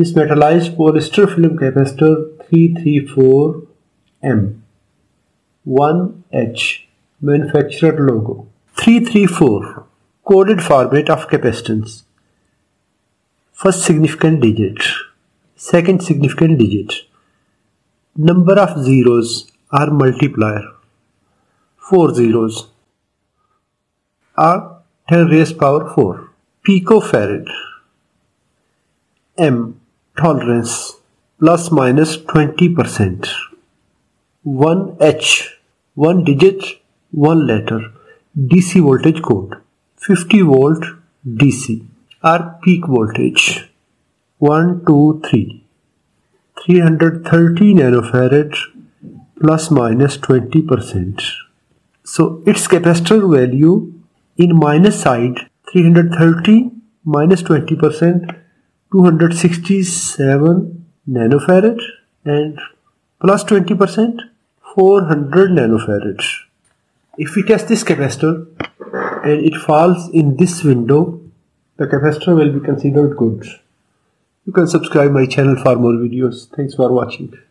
This metallized polyester film capacitor 334M1H manufacturer logo. 334 coded format of capacitance. First significant digit, second significant digit. Number of zeros are multiplier, 4 zeros are 10⁴ picofarad. M tolerance ±20%. 1H, one digit, one letter. DC voltage code, 50 volt DC. Our peak voltage, 123, 330 nanofarad ±20%. So its capacitor value in minus side, 330 minus 20%. 267 nanofarad, and plus 20%, 400 nanofarad. If we test this capacitor and it falls in this window, the capacitor will be considered good. You can subscribe my channel for more videos. Thanks for watching.